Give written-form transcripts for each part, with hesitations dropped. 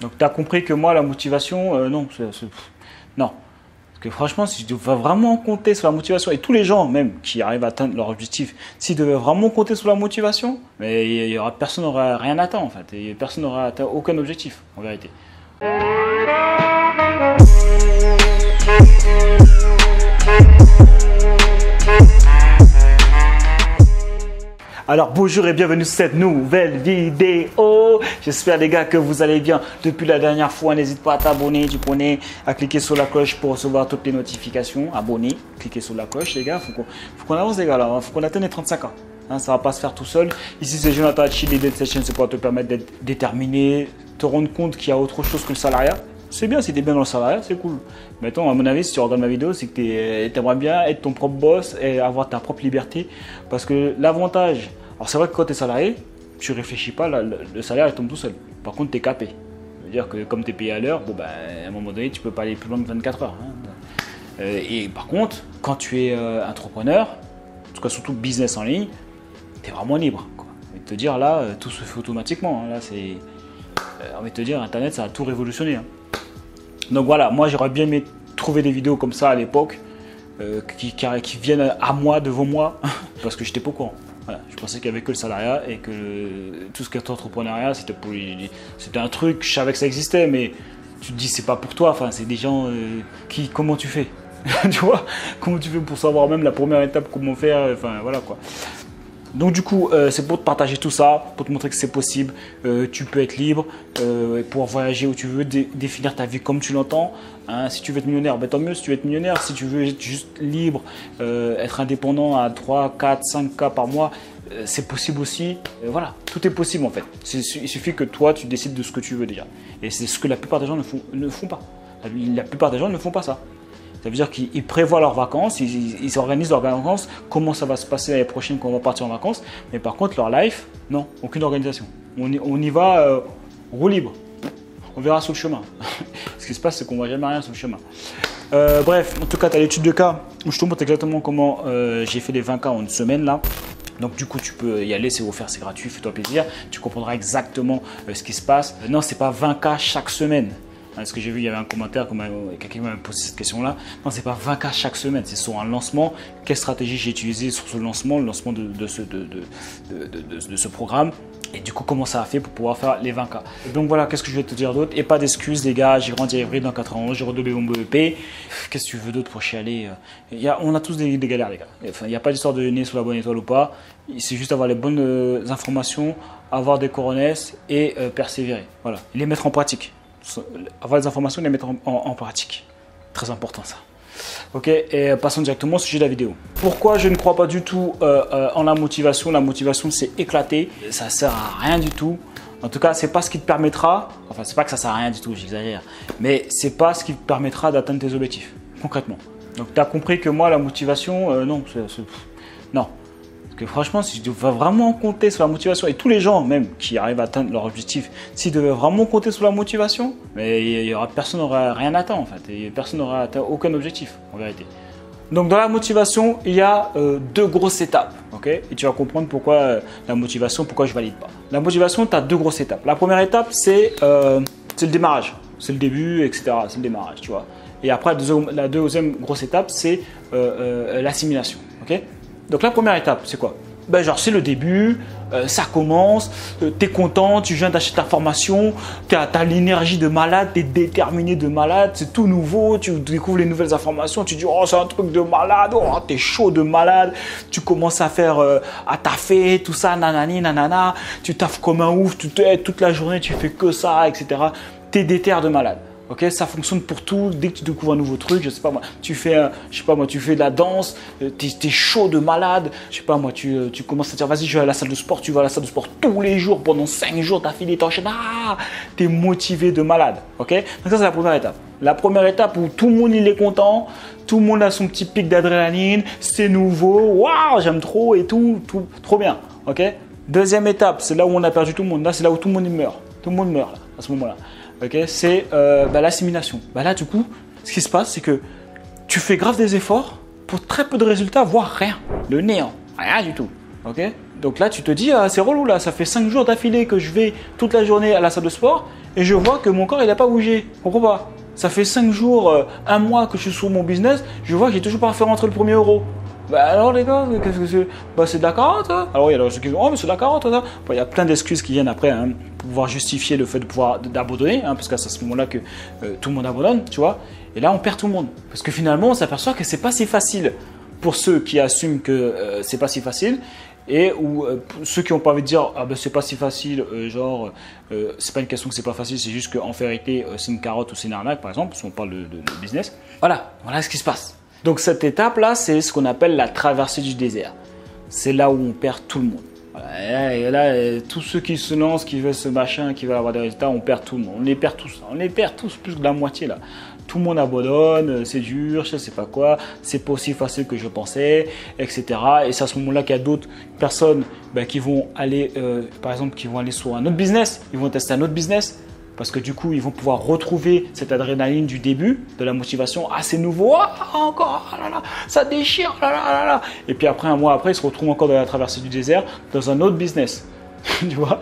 Donc tu as compris que moi, la motivation, non. Non. Parce que franchement, si je devais vraiment compter sur la motivation, et tous les gens même qui arrivent à atteindre leur objectif, s'ils devaient vraiment compter sur la motivation, mais personne n'aura rien atteint en fait. Et personne n'aura atteint aucun objectif en vérité. Alors bonjour et bienvenue sur cette nouvelle vidéo. J'espère les gars que vous allez bien. Depuis la dernière fois, n'hésite pas à t'abonner, à cliquer sur la cloche pour recevoir toutes les notifications. Abonner, cliquez sur la cloche les gars. Faut qu'on avance les gars là, faut qu'on atteigne les 35 ans. Hein, ça va pas se faire tout seul. Ici c'est Jonathan Hatchi, l'idée de cette chaîne c'est pour te permettre d'être déterminé, te rendre compte qu'il y a autre chose que le salariat. C'est bien, si t'es bien dans le salariat, c'est cool. Mais attends, à mon avis, si tu regardes ma vidéo, c'est que t'aimerais bien être ton propre boss et avoir ta propre liberté. Parce que l'avantage, alors c'est vrai que quand t'es salarié, tu réfléchis pas, le salaire il tombe tout seul. Par contre, t'es capé. C'est-à-dire que comme t'es payé à l'heure, bon, ben, à un moment donné, tu peux pas aller plus loin de 24 heures. Hein. Et par contre, quand tu es entrepreneur, en tout cas surtout business en ligne, t'es vraiment libre. Quoi. Et te dire là, tout se fait automatiquement. Hein. Là, c'est, on va te dire, Internet, ça a tout révolutionné. Hein. Donc voilà, moi j'aurais bien aimé trouver des vidéos comme ça à l'époque, qui viennent à moi, devant moi, parce que j'étais pas au courant. Voilà, je pensais qu'il n'y avait que le salariat et que tout ce qui est entrepreneuriat, c'était un truc, je savais que ça existait, mais tu te dis c'est pas pour toi, enfin c'est des gens comment tu fais tu vois, comment tu fais pour savoir même la première étape, comment faire, enfin voilà quoi. Donc du coup, c'est pour te partager tout ça, pour te montrer que c'est possible, tu peux être libre, pouvoir voyager où tu veux, définir ta vie comme tu l'entends. Hein, si tu veux être millionnaire, ben, tant mieux si tu veux être millionnaire. Si tu veux être juste libre, être indépendant à 3, 4, 5K par mois, c'est possible aussi. Voilà, tout est possible en fait. Il suffit que toi, tu décides de ce que tu veux déjà. Et c'est ce que la plupart des gens ne font pas. La plupart des gens ne font pas ça. Ça veut dire qu'ils prévoient leurs vacances, ils organisent leurs vacances, comment ça va se passer l'année prochaine quand on va partir en vacances. Mais par contre, leur life, non, aucune organisation. On y va roue libre. On verra sur le chemin. Ce qui se passe, c'est qu'on ne voit jamais rien sur le chemin. Bref, en tout cas, tu as l'étude de cas où je te montre exactement comment j'ai fait les 20 cas en une semaine là. Donc du coup, tu peux y aller, c'est offert, c'est gratuit, fais-toi plaisir. Tu comprendras exactement ce qui se passe. Non, ce n'est pas 20 cas chaque semaine. Parce que j'ai vu, il y avait un commentaire, quelqu'un m'a posé cette question-là. Non, c'est pas 20K chaque semaine, c'est sur un lancement. Quelle stratégie j'ai utilisée sur ce lancement, le lancement de ce programme. Et du coup, comment ça a fait pour pouvoir faire les 20K. Donc voilà, qu'est-ce que je vais te dire d'autre. Et pas d'excuses, les gars, j'ai grandi à Évry dans 91, j'ai redoublé mon BEP. Qu'est-ce que tu veux d'autre pour chialer? On a tous des galères, les gars. Enfin, il n'y a pas d'histoire de nez sous la bonne étoile ou pas. C'est juste avoir les bonnes informations, avoir des coronesses et persévérer. Voilà, les mettre en pratique. Avoir les informations et les mettre en pratique. Très important ça. Ok, et passons directement au sujet de la vidéo. Pourquoi je ne crois pas du tout en la motivation? La motivation c'est éclaté, ça sert à rien du tout. En tout cas, c'est pas ce qui te permettra, enfin c'est pas que ça sert à rien du tout, j'exagère, mais c'est pas ce qui te permettra d'atteindre tes objectifs, concrètement. Donc tu as compris que moi la motivation, non, non. Que franchement, si je devais vraiment compter sur la motivation, et tous les gens même qui arrivent à atteindre leur objectif, s'ils devaient vraiment compter sur la motivation, mais personne n'aura rien atteint en fait, et personne n'aura atteint aucun objectif en vérité. Donc dans la motivation, il y a deux grosses étapes, ok? Et tu vas comprendre pourquoi la motivation, pourquoi je valide pas. La motivation, tu as deux grosses étapes. La première étape, c'est le démarrage, c'est le début, etc. C'est le démarrage, tu vois. Et après, la deuxième grosse étape, c'est l'assimilation, ok? Donc la première étape, c'est quoi? Ben genre c'est le début, ça commence, tu es content, tu viens d'acheter ta formation, tu as l'énergie de malade, tu es déterminé de malade, c'est tout nouveau, tu découvres les nouvelles informations, tu dis oh c'est un truc de malade, oh t'es chaud de malade, tu commences à faire, à taffer, tout ça, nanani, nanana, tu taffes comme un ouf, toute la journée tu fais que ça, etc. Tu es déter de malade. Ok, ça fonctionne pour tout. Dès que tu découvres un nouveau truc, je sais pas moi, tu fais de la danse, t'es chaud de malade, je sais pas moi, tu commences à dire vas-y, je vais à la salle de sport, tu vas à la salle de sport tous les jours pendant 5 jours, t'as fini, t'enchaînes, ah, t'es motivé de malade. Ok, donc ça c'est la première étape. La première étape où tout le monde il est content, tout le monde a son petit pic d'adrénaline, c'est nouveau, waouh, j'aime trop et tout, trop bien. Ok, deuxième étape, c'est là où on a perdu tout le monde, là c'est là où tout le monde meurt, tout le monde meurt là, à ce moment-là. Okay, c'est l'assimilation. Là, du coup, ce qui se passe, c'est que tu fais grave des efforts pour très peu de résultats, voire rien. Le néant, rien du tout. Okay, donc là, tu te dis, ah, c'est relou, là, ça fait 5 jours d'affilée que je vais toute la journée à la salle de sport et je vois que mon corps il n'a pas bougé. Pourquoi pas? Ça fait 5 jours, un mois que je suis sur mon business, je vois que j'ai toujours pas fait rentrer le premier euro. Bah alors les gars, qu'est-ce que c'est? Bah c'est de la carotte. Hein. Alors il y a ceux qui disent oh mais c'est de la carotte. Hein. Bon, il y a plein d'excuses qui viennent après hein, pour pouvoir justifier le fait de pouvoir d'abandonner, hein, parce que c'est à ce moment-là que tout le monde abandonne, tu vois. Et là on perd tout le monde, parce que finalement on s'aperçoit que c'est pas si facile pour ceux qui assument que c'est pas si facile. Et où ceux qui n'ont pas envie de dire ah ben c'est pas si facile, genre c'est pas une question que c'est pas facile, c'est juste qu'en vérité c'est une carotte ou c'est une arnaque par exemple, si on parle de business. Voilà, voilà ce qui se passe. Donc cette étape là, c'est ce qu'on appelle la traversée du désert. C'est là où on perd tout le monde. Voilà, et là tous ceux qui se lancent, qui veulent ce machin, qui veulent avoir des résultats, on perd tout le monde. On les perd tous, plus que la moitié là. Tout le monde abandonne, c'est dur, je sais pas quoi, c'est pas aussi facile que je pensais, etc. Et c'est à ce moment-là qu'il y a d'autres personnes bah, qui vont aller, par exemple, qui vont aller sur un autre business, ils vont tester un autre business parce que du coup, ils vont pouvoir retrouver cette adrénaline du début, de la motivation. Ah, c'est nouveau, ah, encore, ah, là, là, ça déchire, ah, là, là, là. Et puis après, un mois après, ils se retrouvent encore dans la traversée du désert, dans un autre business, tu vois.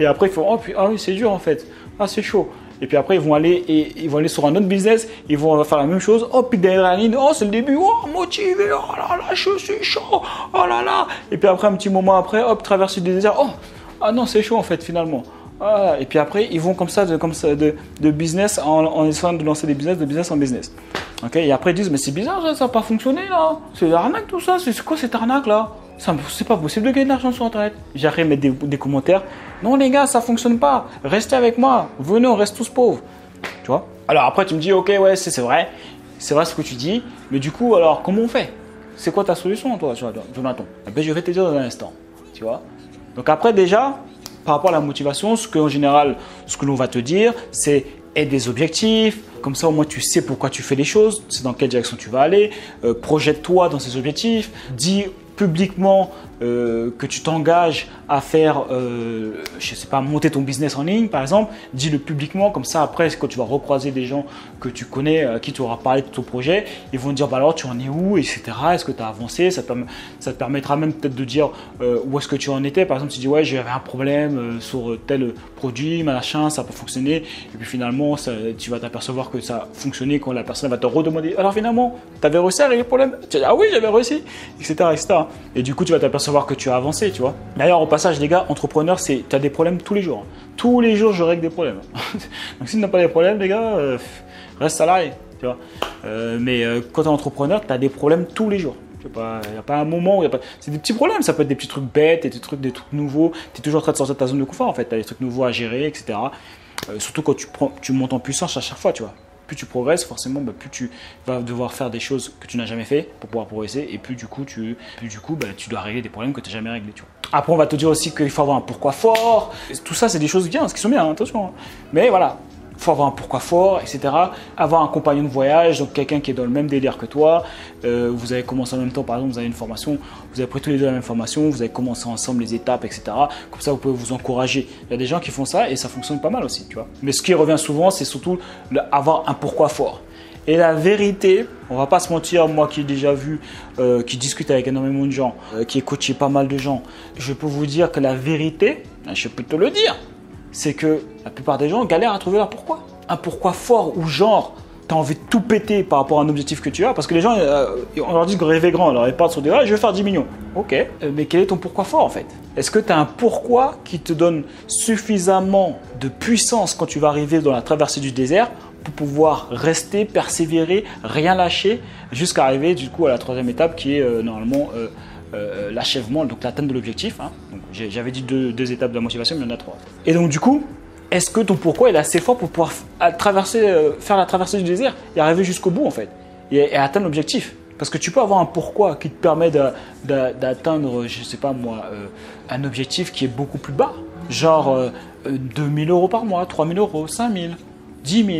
Et après, ils font, oh, puis, ah oui, c'est dur en fait, ah, c'est chaud. Et puis après, ils vont aller sur un autre business, ils vont faire la même chose. Oh, puis derrière la ligne, oh, c'est le début, oh, motivé, oh là là, je suis chaud, oh là là. Et puis après, un petit moment après, hop, traverser le désert, oh, ah non, c'est chaud en fait, finalement. Ah, et puis après, ils vont comme ça de business en essayant de lancer des business, de business en business. Okay, et après, ils disent, mais c'est bizarre, ça n'a pas fonctionné là, c'est l'arnaque tout ça, c'est quoi cette arnaque là? C'est pas possible de gagner de l'argent sur internet. J'arrive à mettre des commentaires. Non les gars, ça fonctionne pas. Restez avec moi. Venez, on reste tous pauvres. Tu vois? Alors après tu me dis ok ouais c'est vrai. C'est vrai ce que tu dis. Mais du coup alors comment on fait? C'est quoi ta solution toi Jonathan? Eh bien, je vais te dire dans un instant. Tu vois? Donc après déjà, par rapport à la motivation, en général ce que l'on va te dire c'est et des objectifs, comme ça au moins tu sais pourquoi tu fais les choses, tu sais dans quelle direction tu vas aller, projette-toi dans ces objectifs, dis publiquement que tu t'engages à faire, je sais pas, monter ton business en ligne par exemple, dis-le publiquement, comme ça après quand tu vas recroiser des gens que tu connais, à qui tu auras parlé de ton projet, ils vont te dire bah alors tu en es où, etc. Est-ce que tu as avancé, ça te permettra même peut-être de dire où est-ce que tu en étais, par exemple tu dis ouais j'avais un problème sur tel produit, machin, ça n'a pas fonctionné, et puis finalement ça, tu vas t'apercevoir que ça fonctionnait quand la personne va te redemander, alors finalement tu avais réussi à régler le problème, tu dis ah oui j'avais réussi, etc. etc. Et du coup tu vas t'apercevoir que tu as avancé, tu vois. D'ailleurs au passage les gars, entrepreneur, c'est tu as des problèmes tous les jours. Tous les jours je règle des problèmes. Donc si tu n'as pas des problèmes les gars, reste salarié, tu vois. Mais quand tu es entrepreneur, tu as des problèmes tous les jours. Il n'y a pas un moment où il n'y a pas… C'est des petits problèmes, ça peut être des petits trucs bêtes, des trucs nouveaux. Tu es toujours en train de sortir de ta zone de confort en fait, tu as des trucs nouveaux à gérer, etc. Surtout quand tu montes en puissance à chaque fois, tu vois. Plus tu progresses, forcément, bah, plus tu vas devoir faire des choses que tu n'as jamais fait pour pouvoir progresser. Et plus du coup, bah, tu dois régler des problèmes que tu n'as jamais réglés. Tu vois. Après, on va te dire aussi qu'il faut avoir un pourquoi fort. Et tout ça, c'est des choses bien, ce qui sont bien, hein, attention. Hein. Mais voilà, il faut avoir un pourquoi fort, etc. Avoir un compagnon de voyage, donc quelqu'un qui est dans le même délire que toi. Vous avez commencé en même temps, par exemple, vous avez une formation, vous avez pris tous les deux la même formation, vous avez commencé ensemble les étapes, etc. Comme ça, vous pouvez vous encourager. Il y a des gens qui font ça et ça fonctionne pas mal aussi, tu vois. Mais ce qui revient souvent, c'est surtout avoir un pourquoi fort. Et la vérité, on va pas se mentir, moi qui ai déjà vu, qui discute avec énormément de gens, qui ai coaché pas mal de gens, je peux vous dire que la vérité, je peux te le dire, c'est que la plupart des gens galèrent à trouver leur pourquoi. Un pourquoi fort ou genre, tu as envie de tout péter par rapport à un objectif que tu as, parce que les gens, on leur dit que rêver grand, alors ils partent sur des ah, je vais faire 10 millions. Ok, mais quel est ton pourquoi fort en fait? Est-ce que tu as un pourquoi qui te donne suffisamment de puissance quand tu vas arriver dans la traversée du désert pour pouvoir rester, persévérer, rien lâcher jusqu'à arriver du coup à la troisième étape qui est normalement l'achèvement, donc l'atteinte de l'objectif. Hein. J'avais dit deux étapes de la motivation, mais il y en a trois. Et donc du coup, est-ce que ton pourquoi il est assez fort pour pouvoir faire la traversée du désert et arriver jusqu'au bout en fait et atteindre l'objectif? Parce que tu peux avoir un pourquoi qui te permet d'atteindre, je sais pas moi, un objectif qui est beaucoup plus bas, genre 2 000 euros par mois, 3 000 euros, 5 000, 10 000.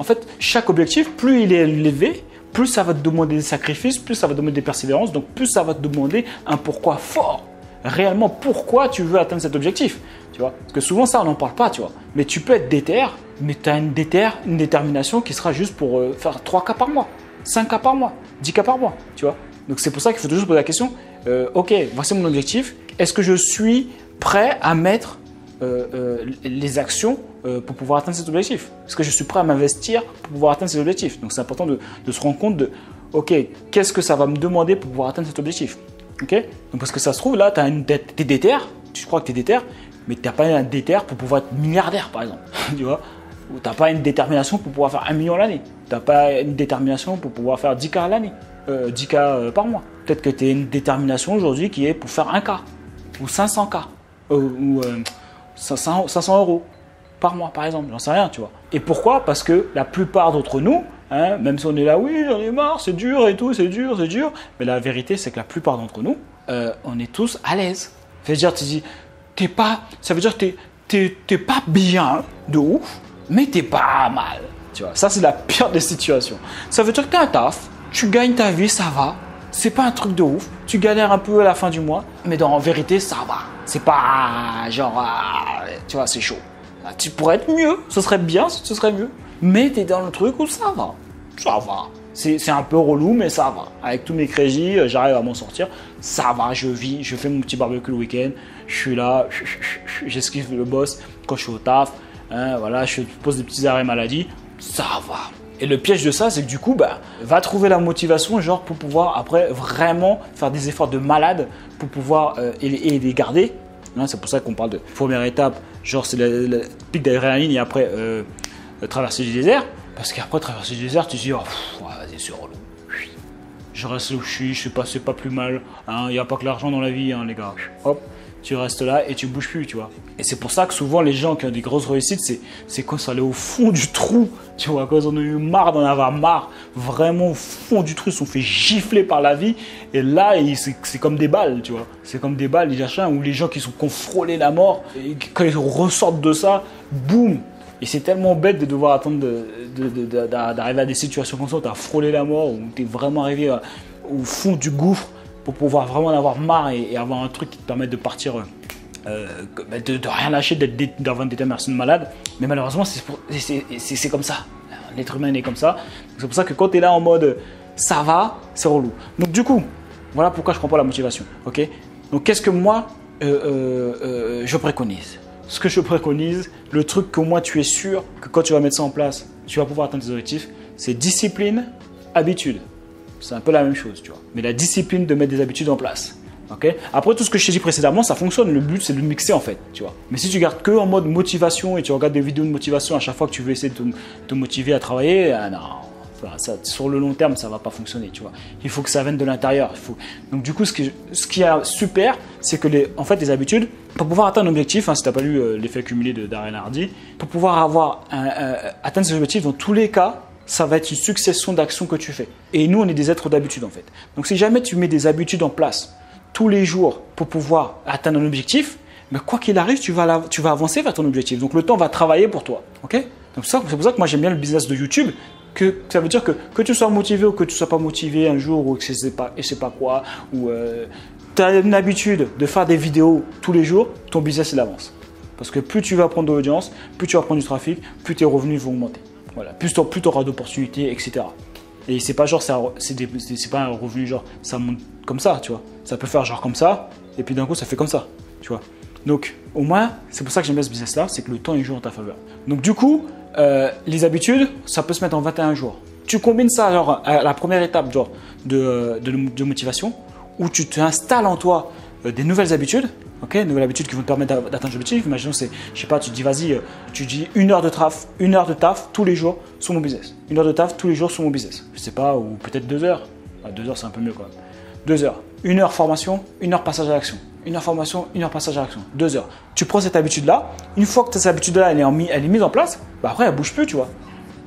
En fait, chaque objectif, plus il est élevé, plus ça va te demander des sacrifices, plus ça va te demander des persévérances, donc plus ça va te demander un pourquoi fort. Réellement, pourquoi tu veux atteindre cet objectif, tu vois? Parce que souvent, ça, on n'en parle pas, tu vois. Mais tu peux être déter, mais tu as une détermination qui sera juste pour faire 3 cas par mois, 5 cas par mois, 10 cas par mois, tu vois. Donc, c'est pour ça qu'il faut toujours poser la question, ok, voici mon objectif, est-ce que je suis prêt à mettre les actions pour pouvoir atteindre cet objectif. Est-ce que je suis prêt à m'investir pour pouvoir atteindre cet objectif? Donc c'est important de se rendre compte de ok, qu'est-ce que ça va me demander pour pouvoir atteindre cet objectif? Okay, donc parce que ça se trouve là, t'es déter, tu crois que t'es déter, mais t'as pas un déter pour pouvoir être milliardaire par exemple, tu vois, ou t'as pas une détermination pour pouvoir faire 1 million l'année, t'as pas une détermination pour pouvoir faire 10K l'année, 10K par mois. Peut-être que t'as une détermination aujourd'hui qui est pour faire 1K ou 500K ou 500 € par mois par exemple, j'en sais rien, tu vois. Et pourquoi? Parce que la plupart d'entre nous, hein, même si on est là, oui, j'en ai marre, c'est dur et tout, c'est dur. Mais la vérité, c'est que la plupart d'entre nous, on est tous à l'aise. Ça veut dire, tu dis, t'es pas, ça veut dire que t'es pas bien de ouf, mais t'es pas mal. Tu vois, ça, c'est la pire des situations. Ça veut dire que t'as un taf, tu gagnes ta vie, ça va. C'est pas un truc de ouf. Tu galères un peu à la fin du mois, mais dans la vérité, ça va. C'est pas genre, tu vois, c'est chaud. Tu pourrais être mieux, ce serait bien, ce serait mieux. Mais tu es dans le truc où ça va. Ça va. C'est un peu relou, mais ça va. Avec tous mes crédits, j'arrive à m'en sortir. Ça va, je vis, je fais mon petit barbecue le week-end. Je suis là, j'esquive le boss quand je suis au taf. Hein, voilà, je pose des petits arrêts maladie. Ça va. Et le piège de ça, c'est que du coup, bah, va trouver la motivation genre pour pouvoir après vraiment faire des efforts de malade pour pouvoir et les garder. C'est pour ça qu'on parle de première étape, genre c'est le pic d'adrénaline et après traverser du désert. Parce qu'après traverser du désert, tu te dis, oh, vas-y, c'est relou. Je reste où je suis passé pas plus mal. Hein, il n'y a pas que l'argent dans la vie, hein, les gars. Hop, tu restes là et tu bouges plus, tu vois. Et c'est pour ça que souvent les gens qui ont des grosses réussites, c'est quand ça allait au fond du trou, tu vois, quand on a eu marre d'en avoir marre, vraiment au fond du trou, ils se sont fait gifler par la vie. Et là, c'est comme des balles, tu vois. C'est comme des balles, les achats, où les gens qui sont confrontés à la mort, et quand ils ressortent de ça, boum. Et c'est tellement bête de devoir attendre d'arriver à des situations comme ça où tu as frôlé la mort, où tu es vraiment arrivé au fond du gouffre pour pouvoir vraiment en avoir marre et avoir un truc qui te permette de partir, de rien lâcher, d'avoir une détermination de malade. Mais malheureusement, c'est comme ça. L'être humain est comme ça. C'est pour ça que quand tu es là en mode ça va, c'est relou. Donc, du coup, voilà pourquoi je ne prends pas la motivation. Okay, donc, qu'est-ce que moi je préconise? Ce que je préconise, le truc qu'au moins tu es sûr que quand tu vas mettre ça en place, tu vas pouvoir atteindre tes objectifs, c'est discipline, habitude. C'est un peu la même chose, tu vois. Mais la discipline de mettre des habitudes en place. Okay, après, tout ce que je t'ai dit précédemment, ça fonctionne. Le but, c'est de le mixer en fait, tu vois. Mais si tu gardes que en mode motivation et tu regardes des vidéos de motivation à chaque fois que tu veux essayer de te motiver à travailler, ah non. Ça, sur le long terme, ça ne va pas fonctionner, tu vois. Il faut que ça vienne de l'intérieur. Donc du coup, ce qui est super, c'est que les habitudes, pour pouvoir atteindre un objectif, hein, si tu n'as pas lu l'effet cumulé de Darren Hardy, pour pouvoir atteindre ces objectifs, dans tous les cas, ça va être une succession d'actions que tu fais. Et nous, on est des êtres d'habitude en fait. Donc si jamais tu mets des habitudes en place tous les jours pour pouvoir atteindre un objectif, mais quoi qu'il arrive, tu vas avancer vers ton objectif. Donc le temps va travailler pour toi. Okay, donc ça, c'est pour ça que moi j'aime bien le business de YouTube. Ça veut dire que tu sois motivé ou que tu ne sois pas motivé un jour ou que je sais pas quoi, ou tu as une habitude de faire des vidéos tous les jours, ton business il avance. Parce que plus tu vas prendre de l'audience, plus tu vas prendre du trafic, plus tes revenus vont augmenter. Voilà, plus tu auras d'opportunités, etc. Et c'est pas genre, c'est pas un revenu genre, ça monte comme ça, tu vois. Ça peut faire genre comme ça, et puis d'un coup ça fait comme ça, tu vois. Donc au moins, c'est pour ça que j'aime bien ce business là, c'est que le temps il joue en ta faveur. Donc du coup, les habitudes, ça peut se mettre en 21 jours. Tu combines ça alors à la première étape genre, de motivation où tu t'installes en toi des nouvelles habitudes, okay, nouvelles habitudes qui vont te permettre d'atteindre l'objectif. Imaginons, je sais pas, tu te dis vas-y, tu dis 1 heure de taf tous les jours sur mon business. 1 heure de taf tous les jours sur mon business. Je sais pas, ou peut-être 2 heures. Enfin, 2 heures c'est un peu mieux quand même. 2 heures. 1 heure formation, 1 heure passage à l'action. 1 heure formation, 1 heure passage à l'action, 2 heures. Tu prends cette habitude-là, une fois que cette habitude-là elle est mise en place, bah après elle ne bouge plus, tu vois.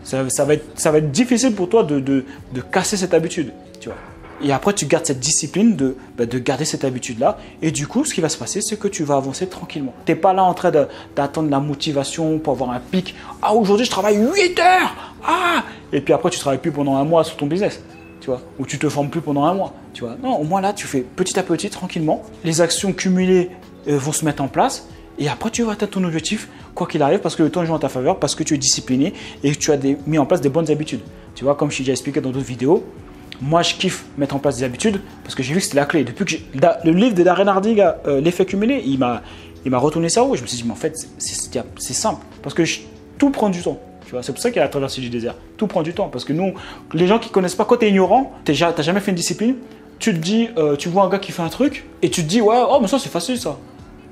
Ça va être difficile pour toi de casser cette habitude, tu vois. Et après tu gardes cette discipline de garder cette habitude-là et du coup ce qui va se passer c'est que tu vas avancer tranquillement. Tu n'es pas là en train d'attendre la motivation pour avoir un pic. Ah aujourd'hui je travaille 8 heures, ah, et puis après tu ne travailles plus pendant un mois sur ton business. Tu vois, ou tu te formes plus pendant un mois, tu vois. Non, au moins là, tu fais petit à petit, tranquillement. Les actions cumulées vont se mettre en place et après, tu vas atteindre ton objectif, quoi qu'il arrive, parce que le temps joue en ta faveur, parce que tu es discipliné et que tu as mis en place des bonnes habitudes. Tu vois, comme je t'ai déjà expliqué dans d'autres vidéos, Moi, je kiffe mettre en place des habitudes parce que j'ai vu que c'était la clé. Depuis que le livre de Darren Hardy, L'effet cumulé, il m'a retourné ça haut. Je me suis dit, mais en fait, c'est simple parce que tout prend du temps. C'est pour ça qu'il y a la traversée du désert. Tout prend du temps parce que nous, les gens qui ne connaissent pas, quand tu es ignorant, tu n'as jamais fait une discipline, tu te dis, tu vois un gars qui fait un truc et tu te dis, ouais, oh, mais ça, c'est facile ça.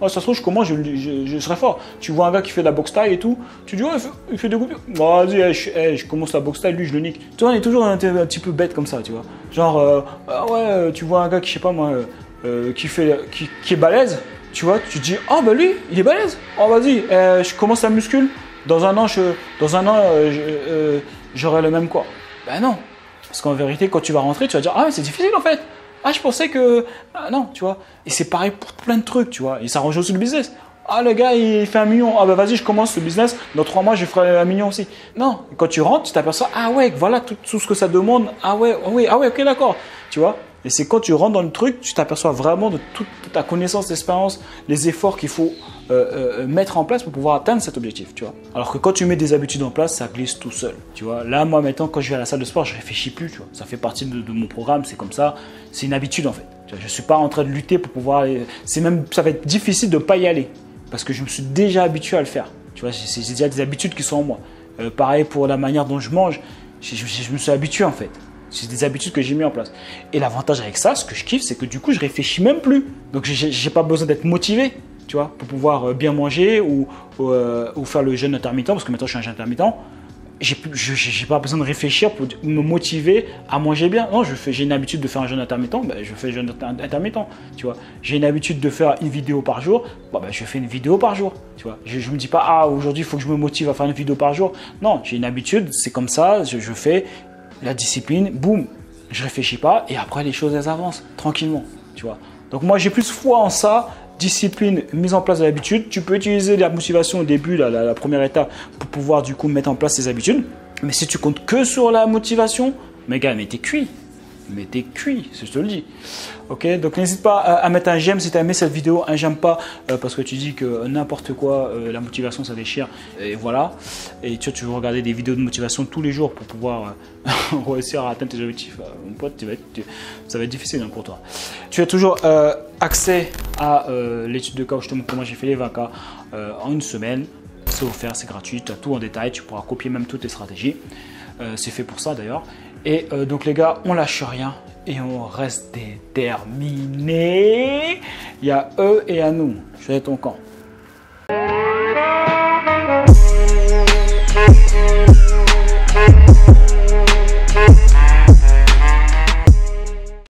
Oh, ça se trouve, je serai fort. Tu vois un gars qui fait de la boxe taille et tout, tu dis, ouais, il fait des coupures. Vas-y, je commence la boxe taille, lui, je le nique. Tu vois, on est toujours un petit peu bête comme ça, tu vois. Genre, ouais, tu vois un gars qui, je sais pas moi, qui est balèze, tu vois, tu te dis, ah, oh, bah lui, il est balèze. Oh, vas-y, je commence la muscule. Dans un an, j'aurai le même corps. Ben non. Parce qu'en vérité, quand tu vas rentrer, tu vas dire, ah, c'est difficile en fait. Ah, je pensais que... Ah, non, tu vois. Et c'est pareil pour plein de trucs, tu vois. Et ça rejoue aussi le business. Ah, le gars, il fait 1 million. Ah, ben vas-y, je commence le business. Dans 3 mois, je ferai 1 million aussi. Non. Et quand tu rentres, tu t'aperçois, ah ouais, voilà tout ce que ça demande. Ah ouais, oui, ah ouais, ok, d'accord. Tu vois. Et c'est quand tu rentres dans le truc, tu t'aperçois vraiment de toute ta connaissance, l'expérience, les efforts qu'il faut mettre en place pour pouvoir atteindre cet objectif, tu vois. Alors que quand tu mets des habitudes en place, ça glisse tout seul, tu vois. Là, moi, maintenant, quand je vais à la salle de sport, je réfléchis plus, tu vois. Ça fait partie de mon programme, c'est comme ça. C'est une habitude, en fait. Tu vois, je ne suis pas en train de lutter pour pouvoir... C'est même, ça va être difficile de ne pas y aller parce que je me suis déjà habitué à le faire. Tu vois, j'ai déjà des habitudes qui sont en moi. Pareil pour la manière dont je mange, je me suis habitué, en fait. C'est des habitudes que j'ai mis en place. Et l'avantage avec ça, ce que je kiffe, c'est que du coup, je réfléchis même plus. Donc, j'ai pas besoin d'être motivé, tu vois, pour pouvoir bien manger ou faire le jeûne intermittent, parce que maintenant, je suis un jeûne intermittent. J'ai pas besoin de réfléchir pour me motiver à manger bien. Non, j'ai une habitude de faire un jeûne intermittent, ben, je fais jeûne intermittent, tu vois. J'ai une habitude de faire une vidéo par jour, ben, je fais une vidéo par jour, tu vois. Je me dis pas, ah, aujourd'hui, il faut que je me motive à faire une vidéo par jour. Non, j'ai une habitude, c'est comme ça, je fais... La discipline, boum, je réfléchis pas et après les choses elles avancent tranquillement, tu vois. Donc moi j'ai plus foi en ça, discipline, mise en place de l'habitude. Tu peux utiliser la motivation au début, la première étape pour pouvoir du coup mettre en place ces habitudes. Mais si tu comptes que sur la motivation, mais gars, mais t'es cuit. Mais t'es cuit, je te le dis. Ok, donc n'hésite pas à mettre un j'aime si tu as aimé cette vidéo, un j'aime pas parce que tu dis que n'importe quoi, la motivation ça déchire et voilà. Et tu veux regarder des vidéos de motivation tous les jours pour pouvoir réussir à atteindre tes objectifs. Mon pote, ça va être difficile hein, pour toi. Tu as toujours accès à l'étude de cas où je te montre comment j'ai fait les 20K en une semaine. C'est offert, c'est gratuit, tu as tout en détail, tu pourras copier même toutes tes stratégies. C'est fait pour ça d'ailleurs. Et donc les gars, on lâche rien et on reste déterminés. Il y a eux et à nous. Je vais être ton camp.